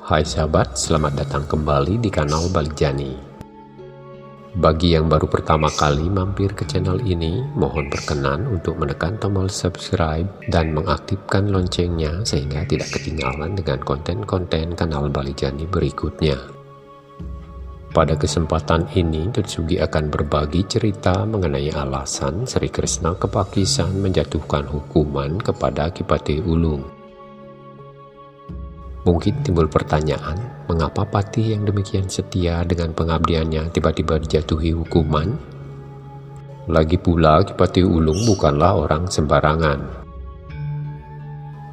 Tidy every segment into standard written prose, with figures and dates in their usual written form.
Hai sahabat, selamat datang kembali di kanal Bali Jani. Bagi yang baru pertama kali mampir ke channel ini, mohon berkenan untuk menekan tombol subscribe dan mengaktifkan loncengnya sehingga tidak ketinggalan dengan konten-konten kanal Bali Jani berikutnya. Pada kesempatan ini, Tetsugi akan berbagi cerita mengenai alasan Sri Kresna Kepakisan menjatuhkan hukuman kepada Ki Patih Ulung. Mungkin timbul pertanyaan, mengapa Patih yang demikian setia dengan pengabdiannya tiba-tiba dijatuhi hukuman? Lagi pula, Ki Patih Ulung bukanlah orang sembarangan.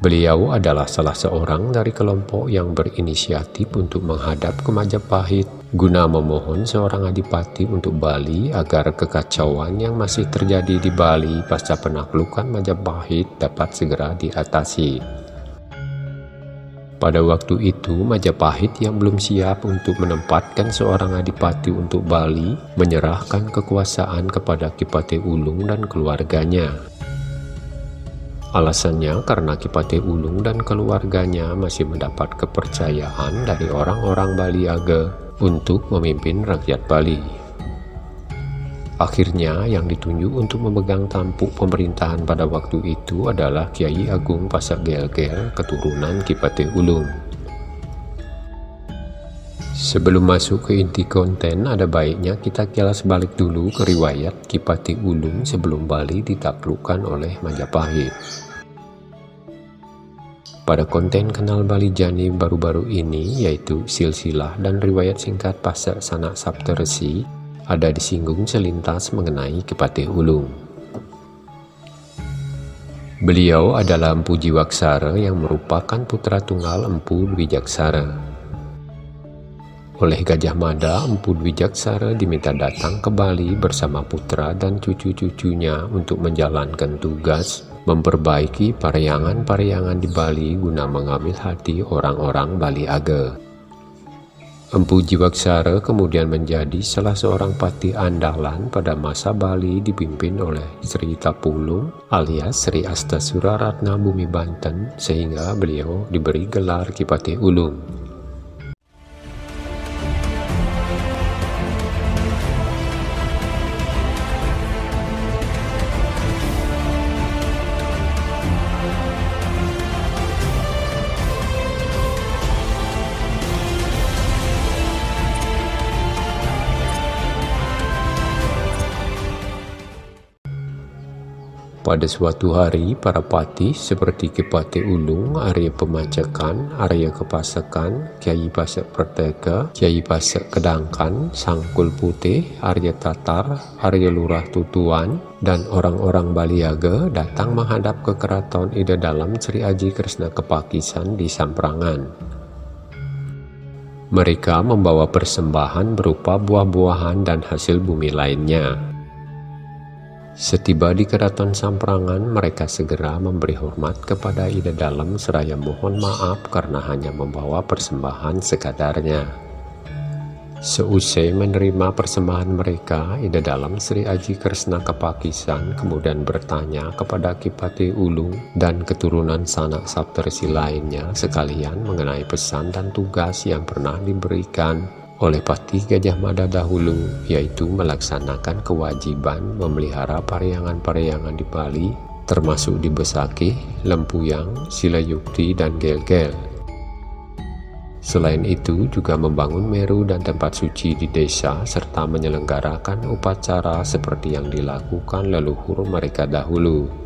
Beliau adalah salah seorang dari kelompok yang berinisiatif untuk menghadap ke Majapahit guna memohon seorang adipati untuk Bali agar kekacauan yang masih terjadi di Bali pasca penaklukan Majapahit dapat segera diatasi. Pada waktu itu, Majapahit yang belum siap untuk menempatkan seorang adipati untuk Bali menyerahkan kekuasaan kepada Ki Patih Ulung dan keluarganya. Alasannya karena Ki Patih Ulung dan keluarganya masih mendapat kepercayaan dari orang-orang Bali Aga untuk memimpin rakyat Bali. Akhirnya, yang ditunjuk untuk memegang tampuk pemerintahan pada waktu itu adalah Kyai Agung Pasek Gelgel, keturunan Ki Patih Ulung. Sebelum masuk ke inti konten, ada baiknya kita kilas balik dulu ke riwayat Ki Patih Ulung sebelum Bali ditaklukkan oleh Majapahit. Pada konten kanal Bali Jani baru-baru ini, yaitu silsilah dan riwayat singkat Pasek Sanak Sapteresi, ada disinggung selintas mengenai Ki Patih Ulung. Beliau adalah Empu Jiwaksara yang merupakan putra tunggal Empu Wijaksara. Oleh Gajah Mada, Empu Wijaksara diminta datang ke Bali bersama putra dan cucu-cucunya untuk menjalankan tugas memperbaiki pareangan-pareangan di Bali guna mengambil hati orang-orang Bali Aga. Empu Jiwaksara kemudian menjadi salah seorang patih andalan pada masa Bali dipimpin oleh Sri Tapu Ulung alias Sri Astasura Ratna Bumi Banten sehingga beliau diberi gelar Ki Patih Ulung. Pada suatu hari, para patih seperti Ki Patih Ulung, Arya Pemacekan, Arya Kepasekan, Kyai pasak pertega, Kyai pasak Kedangkan, Sangkul Putih, Arya Tatar, Arya Lurah Tutuan, dan orang-orang Bali Aga datang menghadap ke keraton Ida Dalem Sri Aji Kresna Kepakisan di Samprangan. Mereka membawa persembahan berupa buah-buahan dan hasil bumi lainnya. Setiba di keraton Samprangan, mereka segera memberi hormat kepada Ida Dalem seraya mohon maaf karena hanya membawa persembahan sekadarnya. Seusai menerima persembahan mereka, Ida Dalem Sri Aji Kresna Kepakisan kemudian bertanya kepada Ki Patih Ulung dan keturunan Sanak Saptersi lainnya sekalian mengenai pesan dan tugas yang pernah diberikan oleh Patih Gajah Mada dahulu, yaitu melaksanakan kewajiban memelihara pareangan-pareangan di Bali, termasuk di Besakih, Lempuyang, Sila Yukti, dan Gelgel. Selain itu, juga membangun meru dan tempat suci di desa, serta menyelenggarakan upacara seperti yang dilakukan leluhur mereka dahulu.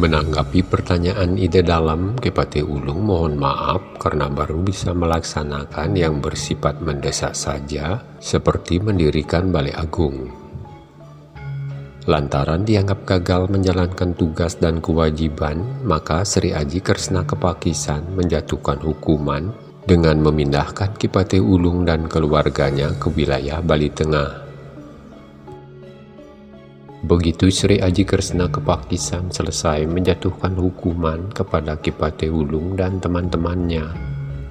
Menanggapi pertanyaan Ida Dalem, Ki Patih Ulung mohon maaf karena baru bisa melaksanakan yang bersifat mendesak saja, seperti mendirikan Bale Agung. Lantaran dianggap gagal menjalankan tugas dan kewajiban, maka Sri Aji Kresna Kepakisan menjatuhkan hukuman dengan memindahkan Ki Patih Ulung dan keluarganya ke wilayah Bali Tengah. Begitu Sri Aji Kresna Kepakisan selesai menjatuhkan hukuman kepada Ki Patih Ulung dan teman-temannya,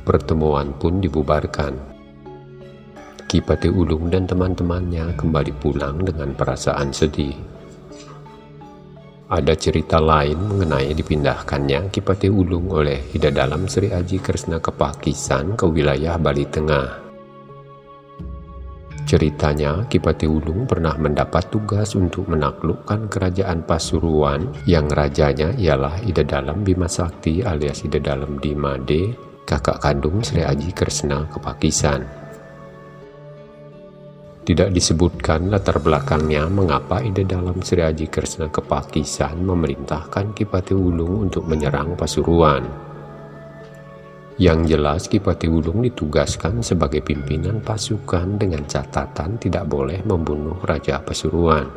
pertemuan pun dibubarkan. Ki Patih Ulung dan teman-temannya kembali pulang dengan perasaan sedih. Ada cerita lain mengenai dipindahkannya Ki Patih Ulung oleh Ida Dalem Sri Aji Kresna Kepakisan ke wilayah Bali Tengah. Ceritanya, Ki Patih Ulung pernah mendapat tugas untuk menaklukkan kerajaan Pasuruan yang rajanya ialah Ida Dalem Bimasakti alias Ida Dalam Dimade, kakak kandung Sri Aji Kresna Kepakisan. Tidak disebutkan latar belakangnya mengapa Ida Dalem Sri Aji Kresna Kepakisan memerintahkan Ki Patih Ulung untuk menyerang Pasuruan. Yang jelas Ki Patih Ulung ditugaskan sebagai pimpinan pasukan dengan catatan tidak boleh membunuh Raja Pasuruan.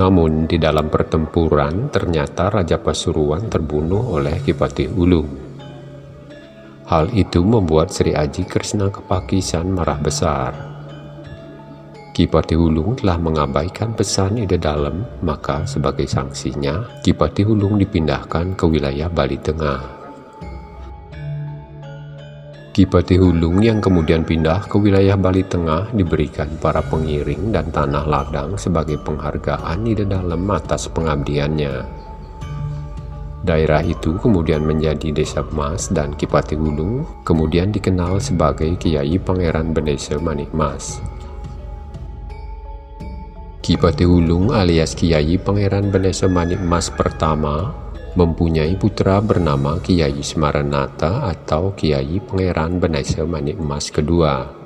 Namun di dalam pertempuran ternyata Raja Pasuruan terbunuh oleh Ki Patih Ulung. Hal itu membuat Sri Aji Kresna Kepakisan marah besar. Ki Patih Ulung telah mengabaikan pesan Ida Dalem, maka sebagai sanksinya, Ki Patih Ulung dipindahkan ke wilayah Bali Tengah. Ki Patih Ulung yang kemudian pindah ke wilayah Bali Tengah diberikan para pengiring dan tanah ladang sebagai penghargaan Ida Dalem atas pengabdiannya. Daerah itu kemudian menjadi Desa Emas dan Ki Patih Ulung kemudian dikenal sebagai Kiai Pangeran Bendesa Manik Mas. Ki Patih Ulung alias Kiai Pangeran Bendesa Manik Mas pertama mempunyai putra bernama Kiai Smaranata atau Kiai Pangeran Bendesa Manik Mas Kedua.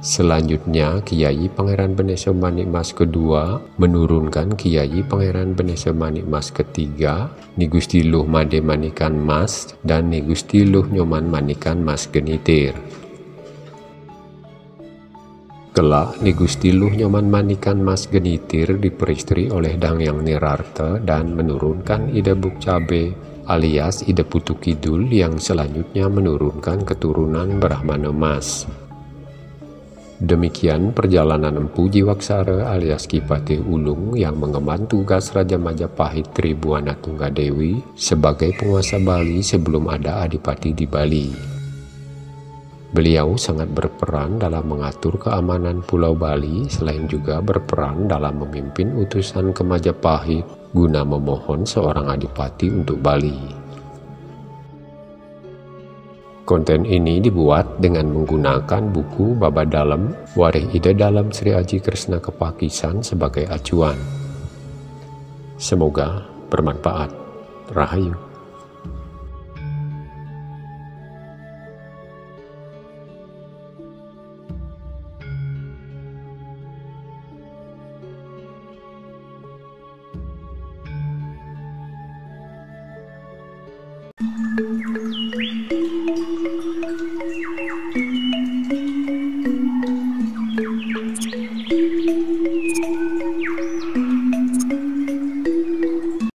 Selanjutnya, Kiai Pangeran Bendesa Manik Mas Kedua menurunkan Kiai Pangeran Bendesa Manik Mas Ketiga, Ni Gustiluh Mademanikan Mas, dan Ni Gustiluh Nyoman Manikan Mas Genitri. Kelak, Ni Gustiluh Nyoman Manikan Mas Genitri diperistri oleh Dangyang Nirarte dan menurunkan Ida Bukcabe alias Ida Putu Kidul yang selanjutnya menurunkan keturunan Brahmana Mas. Demikian perjalanan Empu Jiwaksara alias Ki Patih Ulung yang mengemban tugas Raja Majapahit Tribuana Tunggadewi sebagai penguasa Bali sebelum ada adipati di Bali. Beliau sangat berperan dalam mengatur keamanan Pulau Bali, selain juga berperan dalam memimpin utusan ke Majapahit guna memohon seorang adipati untuk Bali. Konten ini dibuat dengan menggunakan buku Baba Dalem, Warih Ida Dalem Sri Aji Kresna Kepakisan sebagai acuan. Semoga bermanfaat. Rahayu.